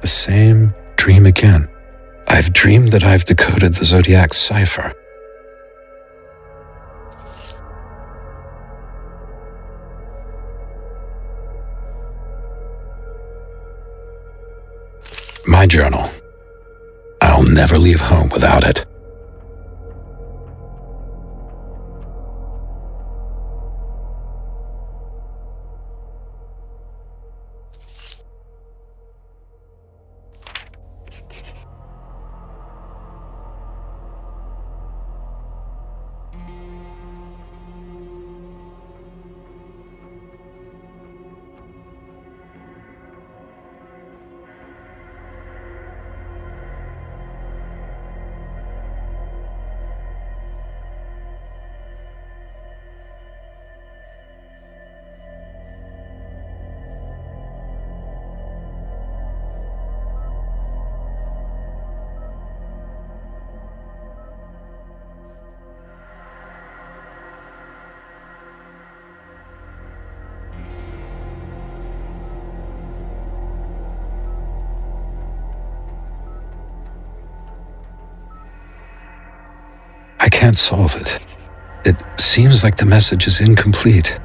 The same dream again. I've dreamed that I've decoded the Zodiac cipher. My journal. I'll never leave home without it. I can't solve it. It seems like the message is incomplete.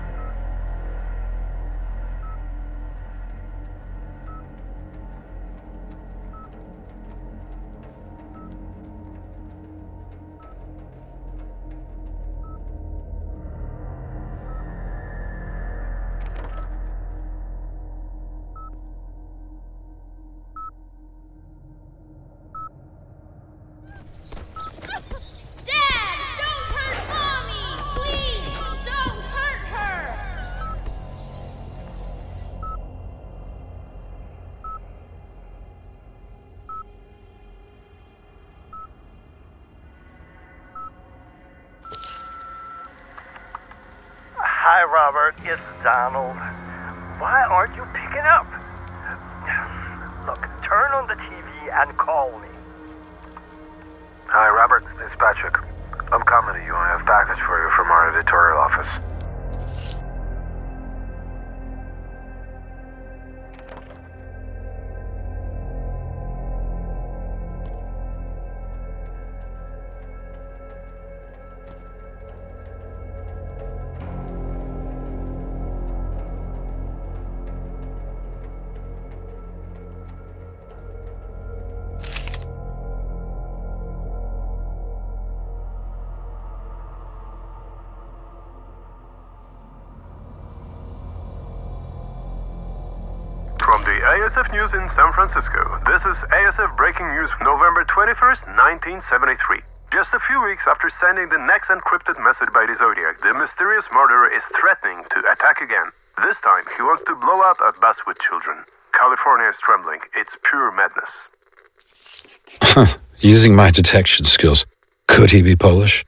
Hi, Robert. It's Donald. Why aren't you picking up? Look, turn on the TV and call me. Hi, Robert. It's Patrick. I'm coming to you. I have a package for you from our editorial office. ASF News in San Francisco. This is ASF Breaking News, November 21st, 1973. Just a few weeks after sending the next encrypted message by the Zodiac, the mysterious murderer is threatening to attack again. This time, he wants to blow up a bus with children. California is trembling. It's pure madness. Using my detection skills, could he be Polish?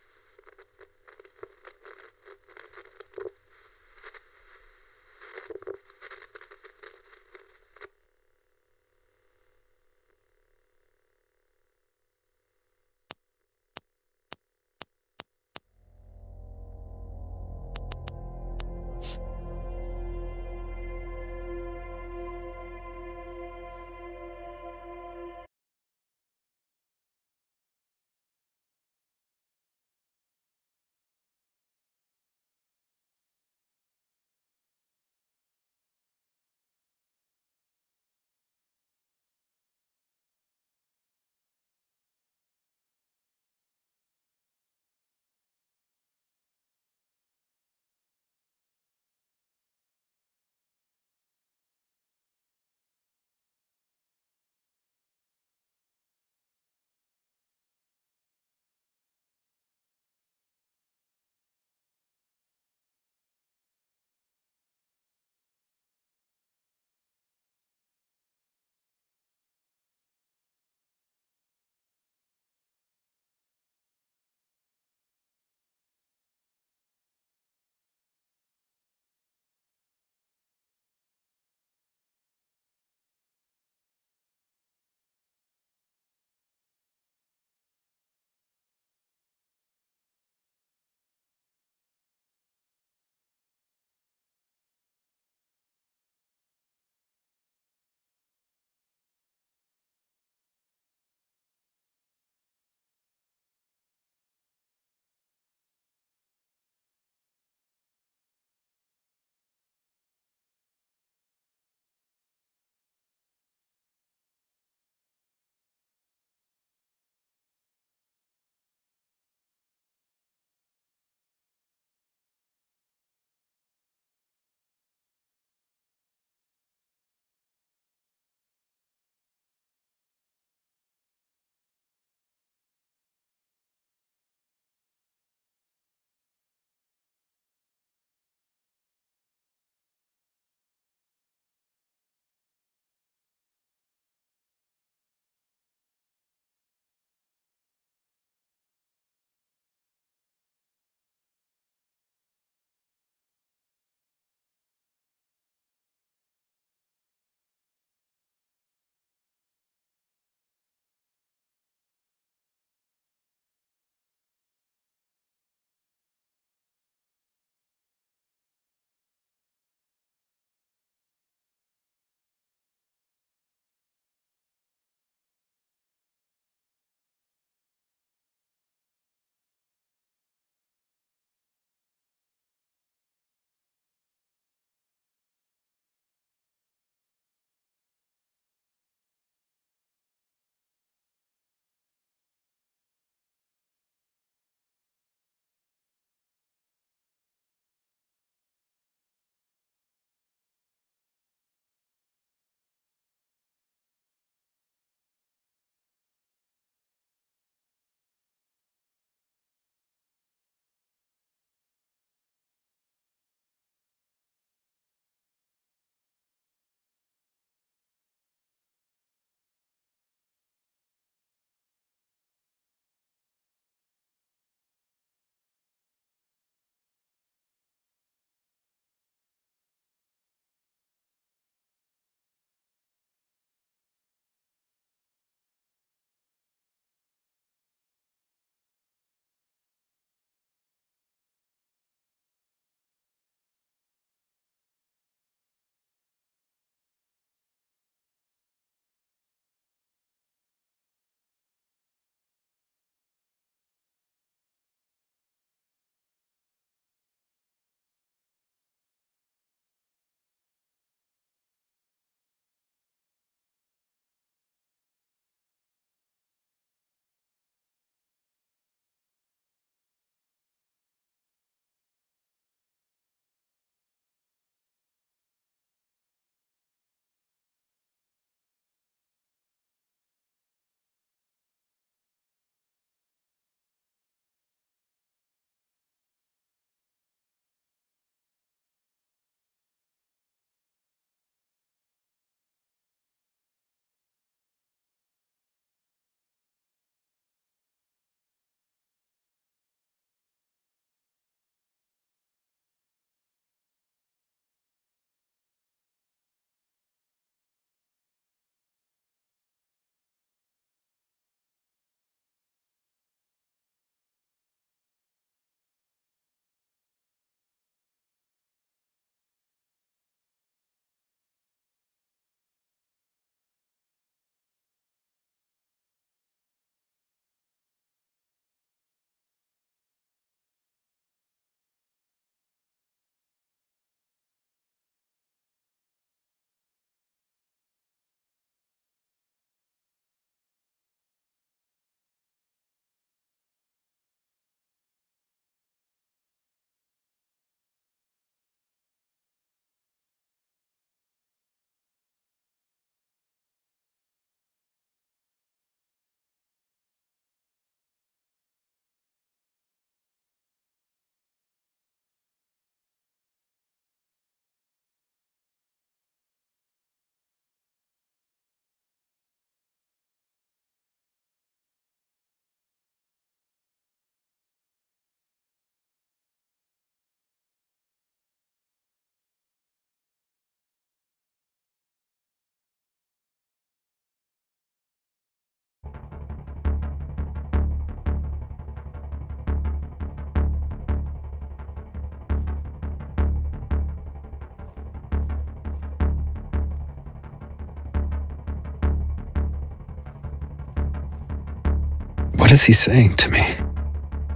What is he saying to me?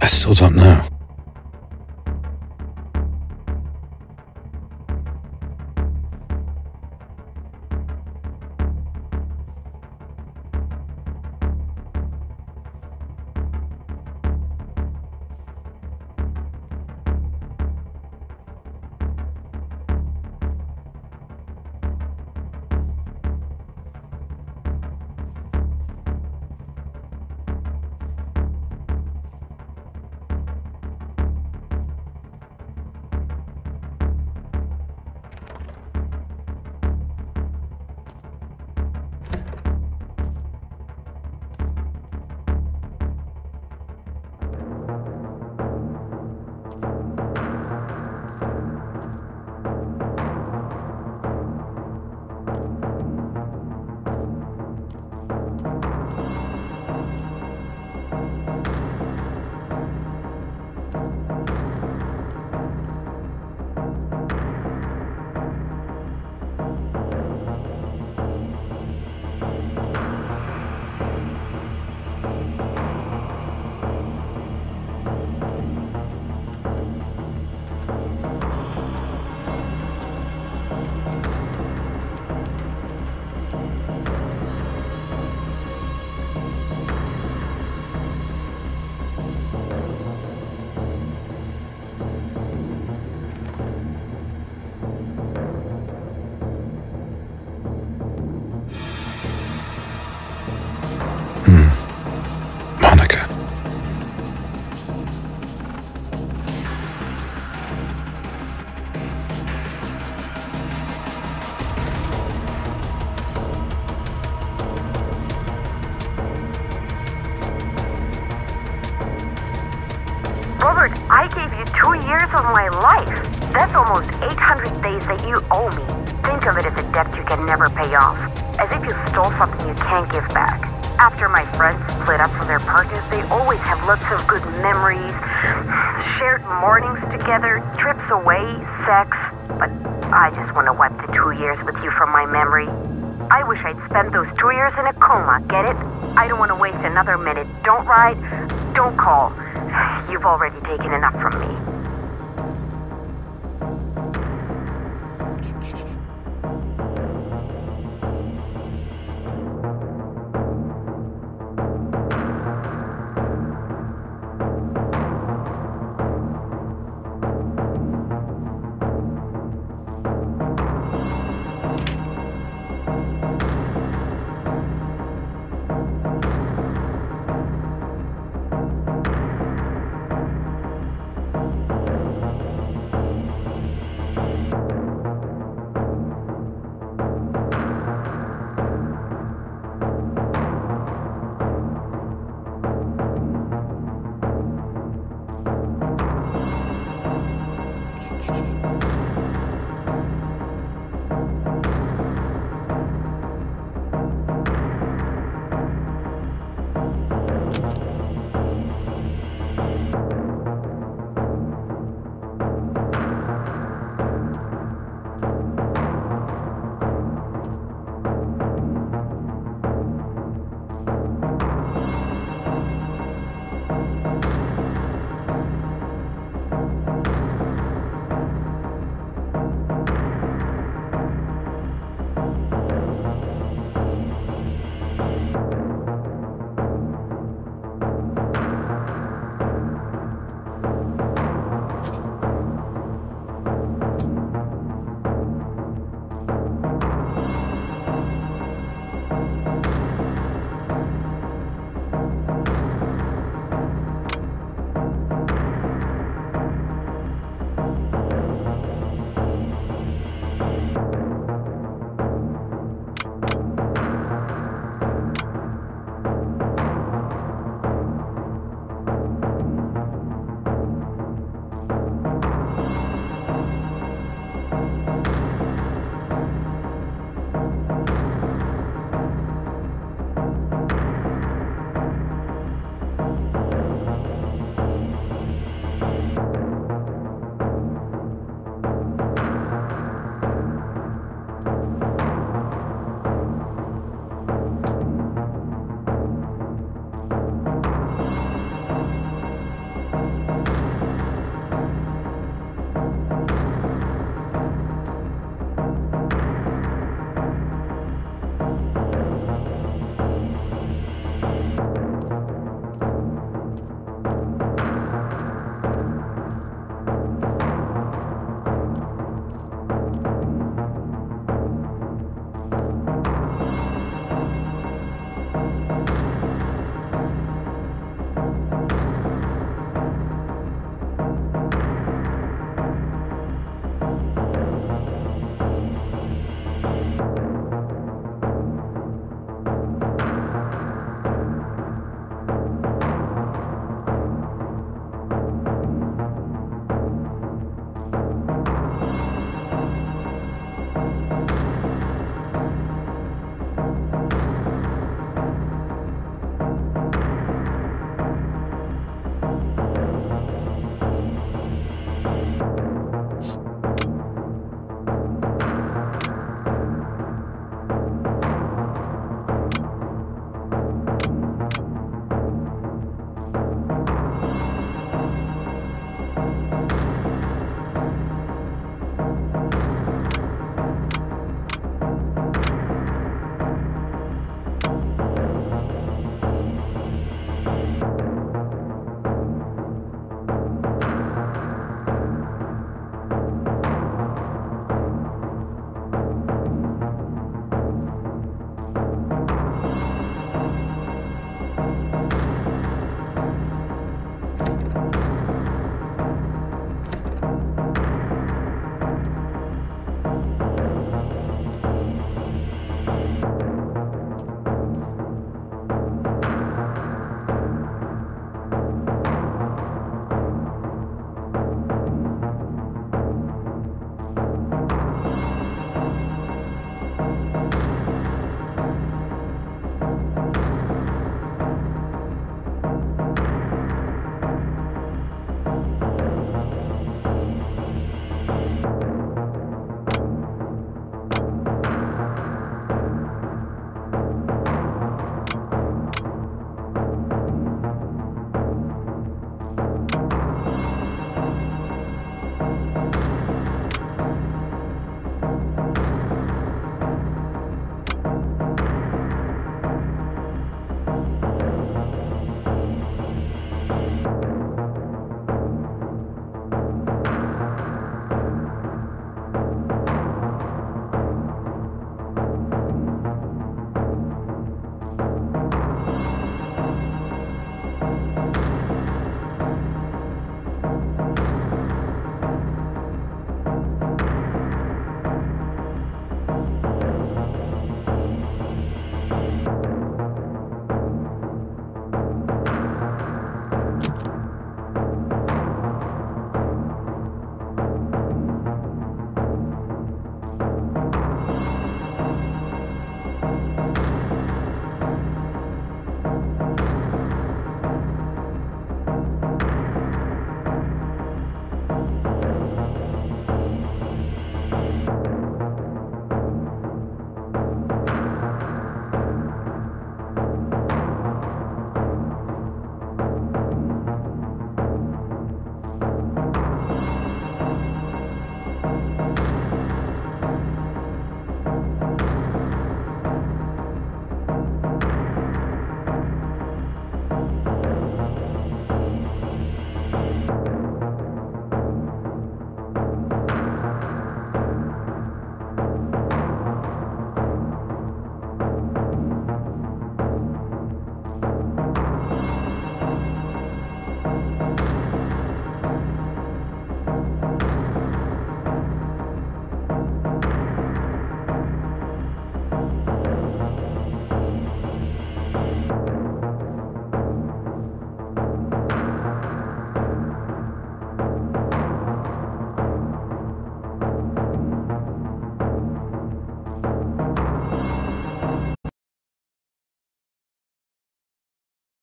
I still don't know. I gave you 2 years of my life. That's almost 800 days that you owe me. Think of it as a debt you can never pay off. As if you stole something you can't give back. After my friends split up from their partners, they always have lots of good memories, shared mornings together, trips away, sex. But I just want to wipe the 2 years with you from my memory. I wish I'd spent those 2 years in a coma, get it? I don't want to waste another minute. Don't write, don't call. You've already taken enough from me.